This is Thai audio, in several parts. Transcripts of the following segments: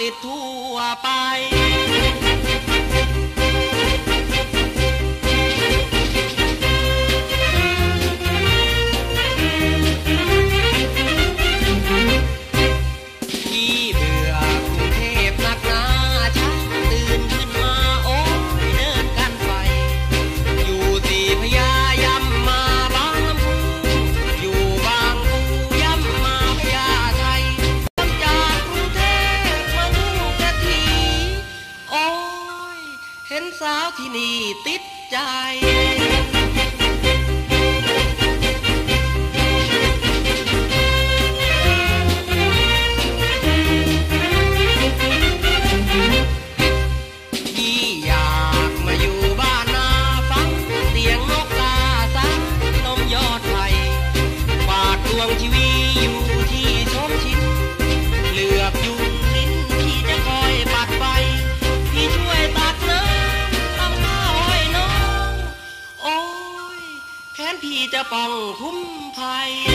ติดทั่วไปสาวที่นี่ติดใจพี่จะป้องคุ้มภัยพี่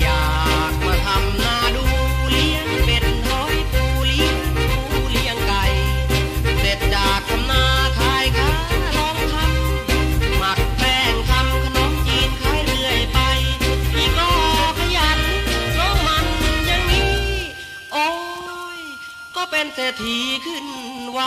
อยากมาทำนาดูเลี้ยงเป็ดน้อยปูเลี้ยงไก่เสร็จจากทำนาขายข้าวลองทำหมักแป้งทำขนมจีนขายเรื่อยไปพี่ก็ขยันเป็นเศรษฐีขึ้นไว